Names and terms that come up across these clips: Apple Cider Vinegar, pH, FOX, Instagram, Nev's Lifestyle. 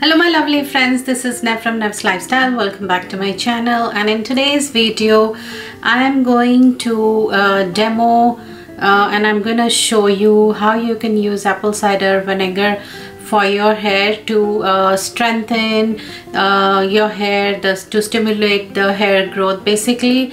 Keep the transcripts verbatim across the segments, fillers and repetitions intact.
Hello my lovely friends, this is Nev from Nev's Lifestyle. Welcome back to my channel, and in today's video I am going to uh, demo uh, and I'm gonna show you how you can use apple cider vinegar for your hair to uh, strengthen uh, your hair, the, to stimulate the hair growth basically.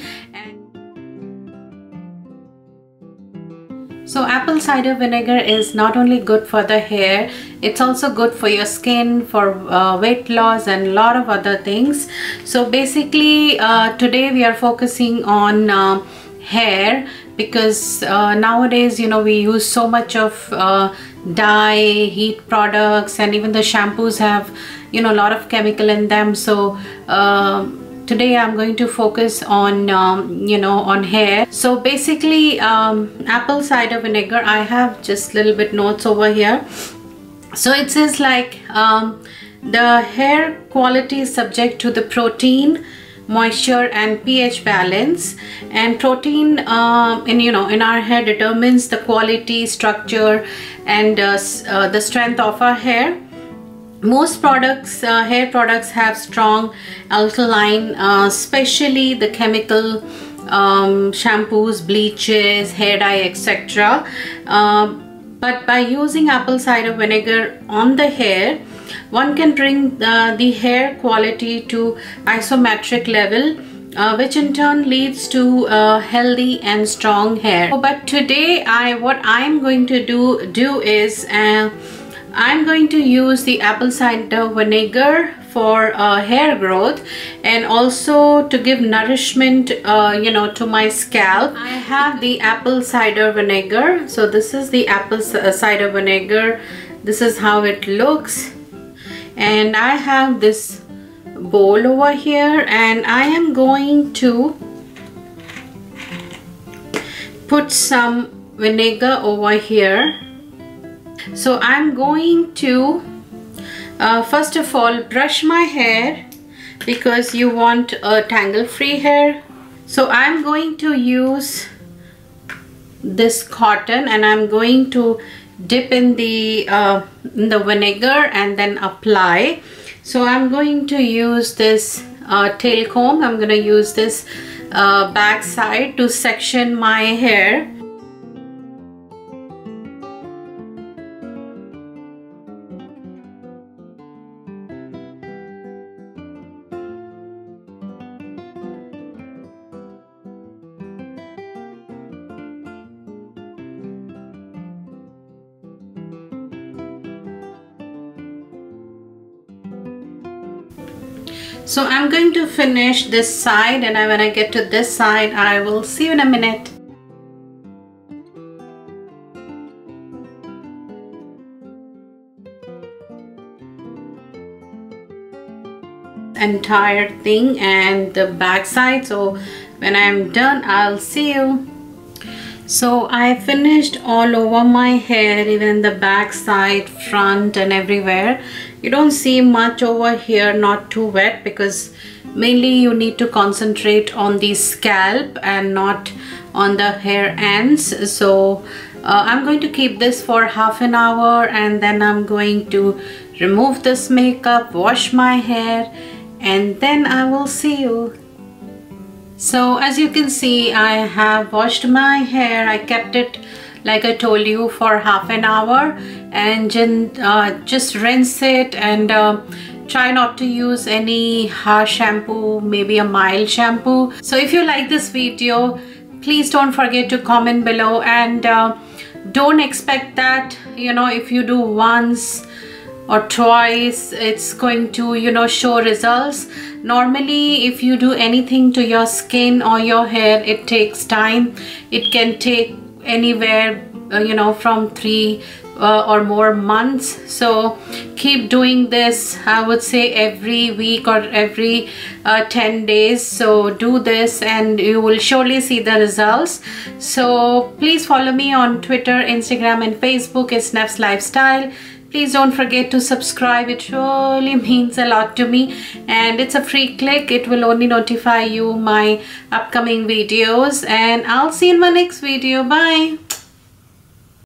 So apple cider vinegar is not only good for the hair, it's also good for your skin, for uh, weight loss and a lot of other things. So basically uh, today we are focusing on uh, hair because uh, nowadays, you know, we use so much of uh, dye, heat products, and even the shampoos have, you know, a lot of chemical in them. So uh, today I'm going to focus on um, you know, on hair. So basically um, apple cider vinegar, I have just little bit notes over here. So it says like um, the hair quality is subject to the protein, moisture and pH balance, and protein uh, in you know in our hair determines the quality, structure and uh, uh, the strength of our hair. Most products, uh, hair products have strong alkaline, uh, especially the chemical um, shampoos, bleaches, hair dye, et cetera. Uh, but by using apple cider vinegar on the hair, one can bring uh, the hair quality to isometric level, uh, which in turn leads to uh, healthy and strong hair. So, but today, I what I'm going to do do is. Uh, I'm going to use the apple cider vinegar for uh, hair growth and also to give nourishment uh, you know, to my scalp. I have the apple cider vinegar. So this is the apple cider vinegar. This is how it looks. And I have this bowl over here, and I am going to put some vinegar over here. So I'm going to uh, first of all brush my hair because you want a tangle free hair. So I'm going to use this cotton and I'm going to dip in the uh, in the vinegar and then apply. So I'm going to use this uh, tail comb. I'm going to use this uh, back side to section my hair. So I'm going to finish this side, and I, when I get to this side, I will see you in a minute. Entire thing and the back side. So when I'm done, I'll see you. So I finished all over my hair, even the back side, front and everywhere. You don't see much over here, not too wet, because mainly you need to concentrate on the scalp and not on the hair ends. So uh, I'm going to keep this for half an hour, and then I'm going to remove this makeup, wash my hair, and then I will see you. So as you can see, I have washed my hair. I kept it, like I told you, for half an hour, and uh, just rinse it, and uh, try not to use any harsh shampoo, maybe a mild shampoo. So if you like this video, please don't forget to comment below, and uh, don't expect that, you know, if you do once or twice it's going to, you know, show results. Normally if you do anything to your skin or your hair, it takes time. It can take anywhere uh, you know, from three uh, or more months. So keep doing this, I would say every week or every uh, ten days. So do this and you will surely see the results. So please follow me on Twitter, Instagram and Facebook. It's Nev's Lifestyle. Please don't forget to subscribe, it really means a lot to me, and it's a free click. It will only notify you my upcoming videos, and I'll see you in my next video. Bye.